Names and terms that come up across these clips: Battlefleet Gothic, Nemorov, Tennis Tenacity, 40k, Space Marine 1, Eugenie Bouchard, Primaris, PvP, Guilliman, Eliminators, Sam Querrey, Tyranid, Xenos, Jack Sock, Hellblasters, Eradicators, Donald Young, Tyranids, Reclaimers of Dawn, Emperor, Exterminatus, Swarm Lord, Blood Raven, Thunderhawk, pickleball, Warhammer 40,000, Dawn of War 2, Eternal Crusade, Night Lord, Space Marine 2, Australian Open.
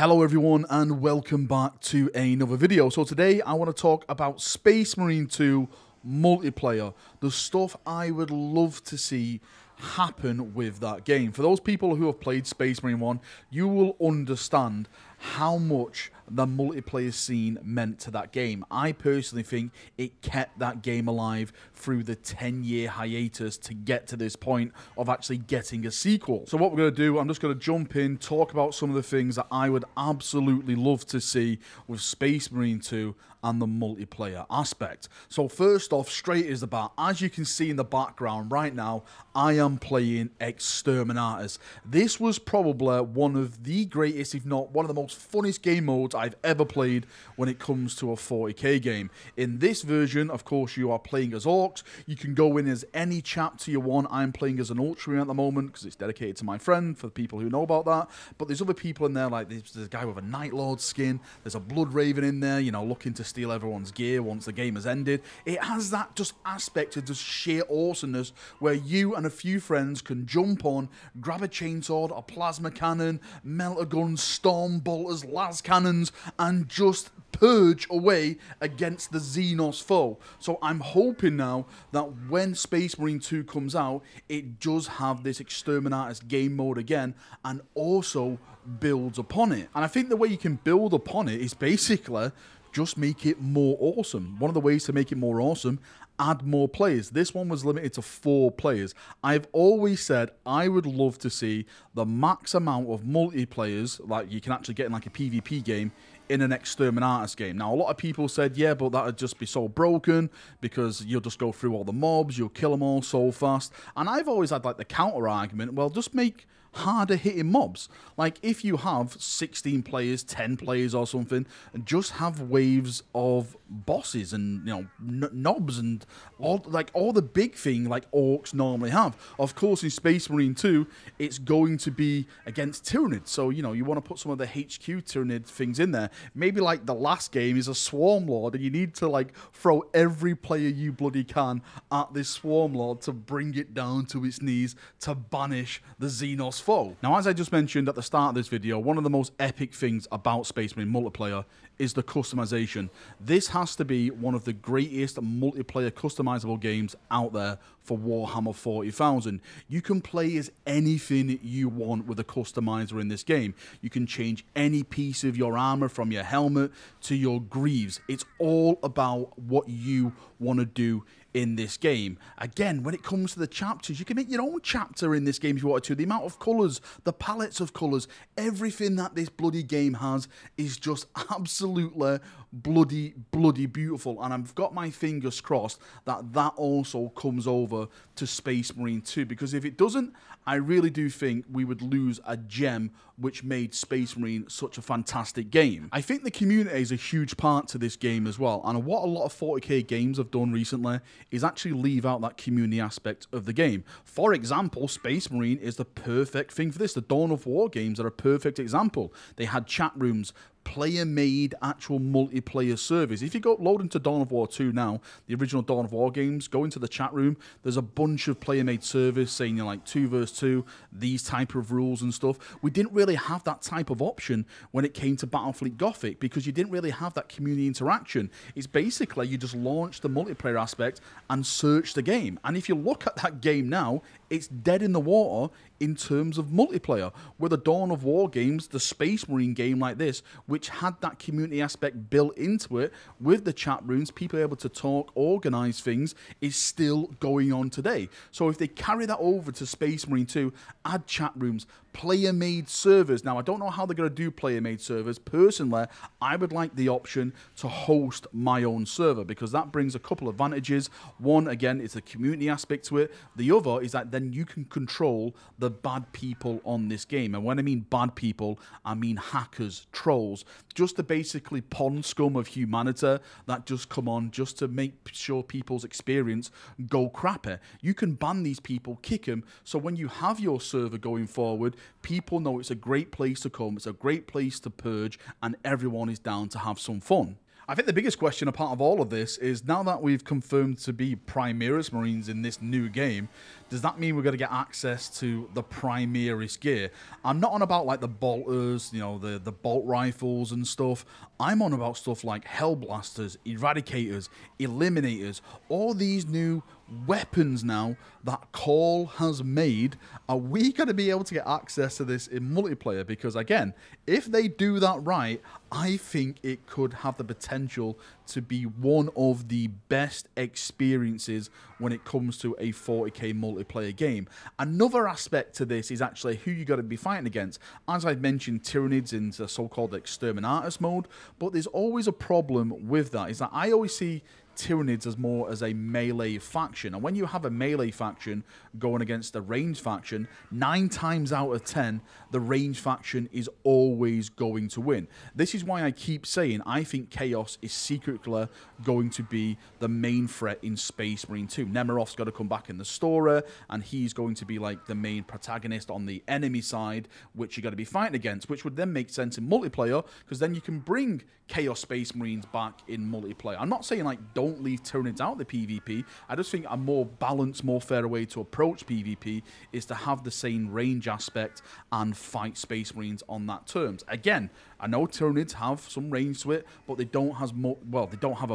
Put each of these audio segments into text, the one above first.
Hello everyone and welcome back to another video. So today I want to talk about Space Marine 2 multiplayer. The stuff I would love to see happen with that game. For those people who have played Space Marine 1, you will understand how much the multiplayer scene meant to that game. I personally think it kept that game alive through the 10-year hiatus to get to this point of actually getting a sequel. So what we're going to do, I'm just going to jump in, talk about some of the things that I would absolutely love to see with Space Marine 2 and the multiplayer aspect. So first off, straight as the bat, as you can see in the background right now, I am playing Exterminatus. This was probably one of the greatest, if not one of the most funnest game modes I've ever played when it comes to a 40k game. In this version, of course, you are playing as orcs. You can go in as any chapter you want. I'm playing as an Ultramarine at the moment because it's dedicated to my friend, for the people who know about that. But there's other people in there, like there's a guy with a Night Lord skin. There's a Blood Raven in there, you know, looking to steal everyone's gear once the game has ended. It has that just aspect of just sheer awesomeness where you and a few friends can jump on, grab a chainsaw, a plasma cannon, melt a gun, storm bolters, las cannons, and just purge away against the Xenos foe. So I'm hoping now that when Space Marine 2 comes out, it does have this Exterminatus game mode again, and also builds upon it. And I think the way you can build upon it is basically just make it more awesome. One of the ways to make it more awesome, add more players. This one was limited to 4 players. I've always said I would love to see the max amount of multiplayers, like you can actually get in like a PvP game, in an Exterminatus game. Now, a lot of people said, yeah, but that would just be so broken because you'll just go through all the mobs, you'll kill them all so fast. And I've always had like the counter argument, well, just make harder hitting mobs. Like if you have 16 players, 10 players or something, and just have waves of bosses and, you know, knobs and all the big thing like orcs normally have. Of course, in Space Marine 2, it's going to be against Tyranids. So, you know, you want to put some of the HQ Tyranid things in there. Maybe like the last game is a Swarm Lord and you need to like throw every player you bloody can at this Swarm Lord to bring it down to its knees to banish the Xenos foe. Now, as I just mentioned at the start of this video, one of the most epic things about Space Marine multiplayer is the customization. This has to be one of the greatest multiplayer customizable games out there for Warhammer 40,000. You can play as anything you want with a customizer in this game. You can change any piece of your armor, from your helmet to your greaves. It's all about what you want to do in this game. Again, when it comes to the chapters, you can make your own chapter in this game if you wanted to. The amount of colors, the palettes of colors, everything that this bloody game has is just absolutely bloody beautiful. And I've got my fingers crossed that that also comes over to Space Marine 2, because if it doesn't, I really do think we would lose a gem which made Space Marine such a fantastic game. I think the community is a huge part to this game as well, and what a lot of 40k games have done recently is actually leave out that community aspect of the game. For example, Space Marine is the perfect thing for this. The Dawn of War games are a perfect example. They had chat rooms, player-made actual multiplayer service. If you go upload into Dawn of War 2 now, the original Dawn of War games, go into the chat room, there's a bunch of player-made service saying, you know, like 2v2, these type of rules and stuff. We didn't really have that type of option when it came to Battlefleet Gothic, because you didn't really have that community interaction. It's basically you just launch the multiplayer aspect and search the game. And if you look at that game now, it's dead in the water in terms of multiplayer. With the Dawn of War games, the Space Marine game like this, which had that community aspect built into it with the chat rooms, people able to talk, organize things, is still going on today. So if they carry that over to Space Marine 2, add chat rooms, player-made servers. Now, I don't know how they're going to do player-made servers. Personally, I would like the option to host my own server, because that brings a couple of advantages. One, again, it's the community aspect to it. The other is that then you can control the bad people on this game. And when I mean bad people, I mean hackers, trolls, just the basically pond scum of humanity that just come on just to make sure people's experience go crappy. You can ban these people, kick them, so when you have your server going forward, people know it's a great place to come, it's a great place to purge, and everyone is down to have some fun. I think the biggest question, apart of all of this, is now that we've confirmed to be Primaris Marines in this new game, does that mean we're going to get access to the Primaris gear? I'm not on about, like, the bolters, you know, the bolt rifles and stuff. I'm on about stuff like Hellblasters, Eradicators, Eliminators, all these new weapons now that Call has made. Are we going to be able to get access to this in multiplayer? Because, again, if they do that right, I think it could have the potential to be one of the best experiences when it comes to a 40k multiplayer game. Another aspect to this is actually who you got to be fighting against. As I've mentioned, Tyranids in the so-called Exterminatus mode, but there's always a problem with that, is that I always see Tyranids as more as a melee faction, and when you have a melee faction going against a range faction, 9 times out of 10 the range faction is always going to win. This is why I keep saying I think Chaos is secretly going to be the main threat in Space Marine 2. Nemorov's got to come back in the story, and he's going to be like the main protagonist on the enemy side, which you got to be fighting against, which would then make sense in multiplayer, because then you can bring Chaos Space Marines back in multiplayer. I'm not saying, like, don't leave Tyranids out of the PvP. I just think a more balanced, more fair way to approach PvP is to have the same range aspect and fight Space Marines on that terms. Again, I know Tyranids have some range to it, but they don't have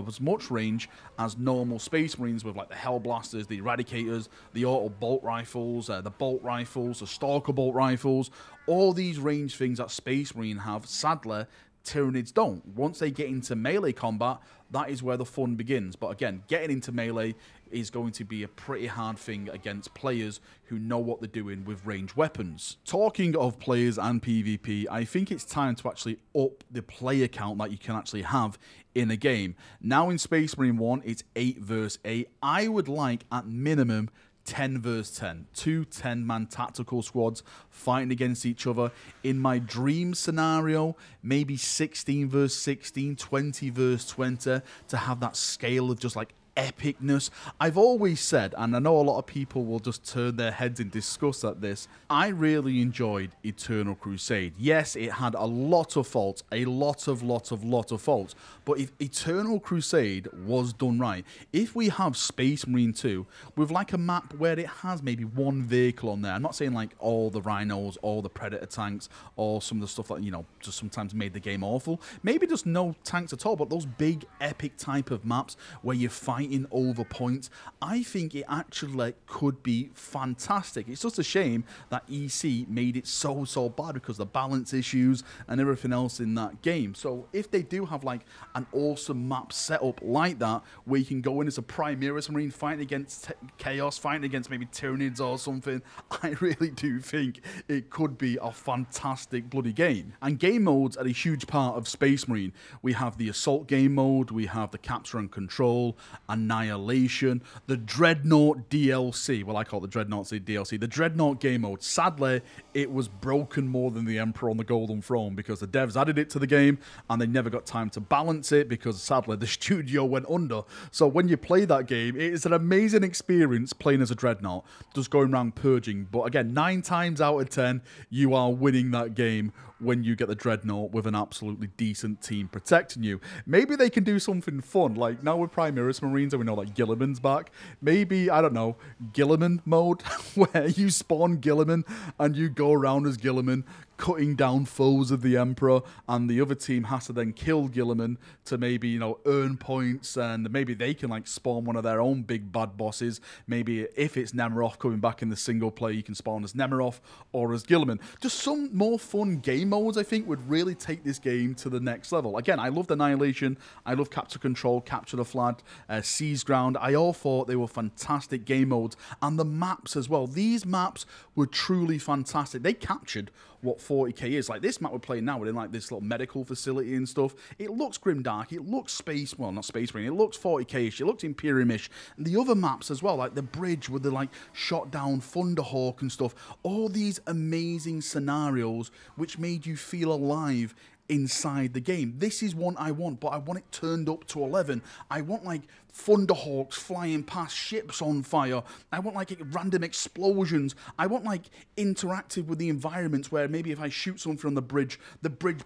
as much range as normal Space Marines with, like, the Hellblasters, the Eradicators, the auto bolt rifles, the bolt rifles, the stalker bolt rifles, all these range things that Space Marine have. Sadly, Tyranids don't. Once they get into melee combat, that is where the fun begins. But again, getting into melee is going to be a pretty hard thing against players who know what they're doing with ranged weapons. Talking of players and PvP, I think it's time to actually up the player count that you can actually have in a game. Now in Space Marine 1, it's 8 versus 8. I would like at minimum 10 versus 10, two 10-man tactical squads fighting against each other. In my dream scenario, maybe 16 versus 16, 20 versus 20, to have that scale of just, like, epicness. I've always said, and I know a lot of people will just turn their heads in disgust at this, I really enjoyed Eternal Crusade. Yes, it had a lot of faults, a lot of faults, but if Eternal Crusade was done right, if we have Space Marine 2 with, like, a map where it has maybe one vehicle on there, I'm not saying, like, all the Rhinos, all the Predator tanks, or some of the stuff that, you know, just sometimes made the game awful, maybe just no tanks at all, but those big epic type of maps where you fight over points, I think it actually could be fantastic. It's just a shame that EC made it so bad because of the balance issues and everything else in that game. So if they do have, like, an awesome map set up like that, where you can go in as a Primaris Marine fighting against Chaos, fighting against maybe Tyranids or something, I really do think it could be a fantastic bloody game. And game modes are a huge part of Space Marine. We have the Assault game mode, we have the Capture and Control, Annihilation, the Dreadnought DLC. Well, I call it the Dreadnought DLC. The Dreadnought game mode. Sadly, it was broken more than the Emperor on the Golden Throne because the devs added it to the game and they never got time to balance it because, sadly, the studio went under. So when you play that game, it is an amazing experience playing as a Dreadnought, just going around purging. But again, 9 times out of 10, you are winning that game when you get the Dreadnought with an absolutely decent team protecting you. Maybe they can do something fun, like now with Primaris Marines and we know that Guilliman's back. Maybe, I don't know, Guilliman mode, where you spawn Guilliman and you go around as Guilliman, cutting down foes of the Emperor, and the other team has to then kill Guilliman to maybe, you know, earn points, and maybe they can, like, spawn one of their own big bad bosses. Maybe if it's Nemorov coming back in the single player, you can spawn as Nemorov or as Guilliman. Just some more fun game modes, I think, would really take this game to the next level. Again, I loved Annihilation, I love Capture Control, Capture the Flag, Seize Ground. I all thought they were fantastic game modes, and the maps as well. These maps were truly fantastic. They captured what 40k is. Like, this map we're playing now, we're in, like, this little medical facility and stuff. It looks grimdark, it looks space, well, not Space Marine, it looks 40k-ish, it looks Imperium-ish. And the other maps as well, like the bridge with the, like, shot down Thunderhawk and stuff. All these amazing scenarios which made you feel alive inside the game. This is one I want, but I want it turned up to 11. I want, like, Thunderhawks flying past, ships on fire. I want like random explosions. I want like interactive with the environments where maybe if I shoot something from the bridge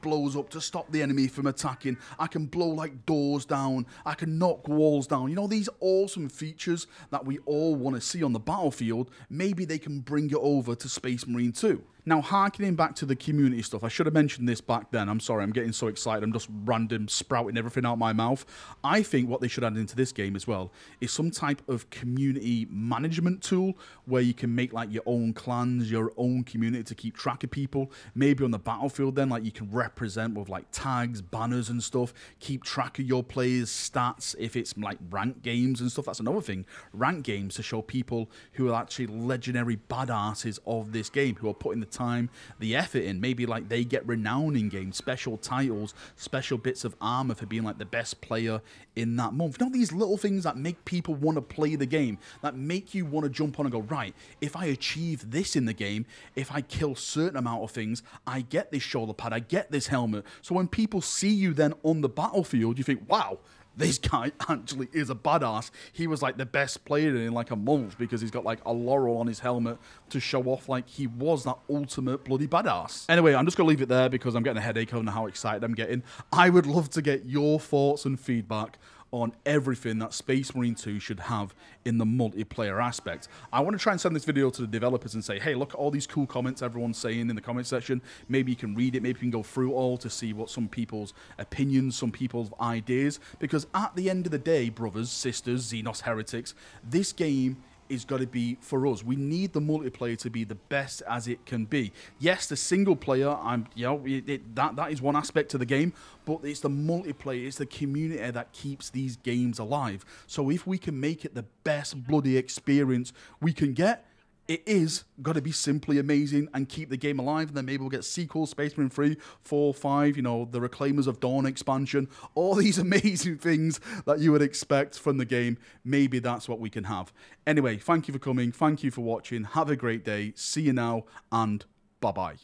blows up to stop the enemy from attacking. I can blow like doors down. I can knock walls down. You know, these awesome features that we all want to see on the battlefield, maybe they can bring it over to Space Marine 2. Now, harkening back to the community stuff, I should have mentioned this back then. I'm sorry, I'm getting so excited. I'm just random sprouting everything out my mouth. I think what they should add into this game as well is some type of community management tool where you can make like your own clans, your own community to keep track of people. Maybe on the battlefield then, like you can represent with like tags, banners and stuff, keep track of your players' stats if it's like ranked games and stuff. That's another thing, ranked games, to show people who are actually legendary badasses of this game, who are putting the time, the effort in. Maybe like they get renowned in games, special titles, special bits of armor for being like the best player in that month. You know, these little things that make people want to play the game, that make you want to jump on and go, right, if I achieve this in the game, if I kill certain amount of things, I get this shoulder pad, I get this helmet. So when people see you then on the battlefield, you think, wow, this guy actually is a badass. He was like the best player in like a month because he's got like a laurel on his helmet to show off like he was that ultimate bloody badass. Anyway, I'm just going to leave it there because I'm getting a headache over how excited I'm getting. I would love to get your thoughts and feedback on everything that Space Marine 2 should have in the multiplayer aspect. I want to try and send this video to the developers and say, hey, look at all these cool comments everyone's saying in the comment section. Maybe you can read it, maybe you can go through it all to see what some people's opinions, some people's ideas, because at the end of the day, brothers, sisters, Xenos heretics, this game is got to be for us. We need the multiplayer to be the best as it can be. Yes, the single player, that is one aspect to the game, but it's the multiplayer, it's the community that keeps these games alive. So if we can make it the best bloody experience we can get, it is got to be simply amazing and keep the game alive. And then maybe we'll get sequels, Space Marine 3, 4, 5, you know, the Reclaimers of Dawn expansion, all these amazing things that you would expect from the game. Maybe that's what we can have. Anyway, thank you for coming. Thank you for watching. Have a great day. See you now and bye-bye.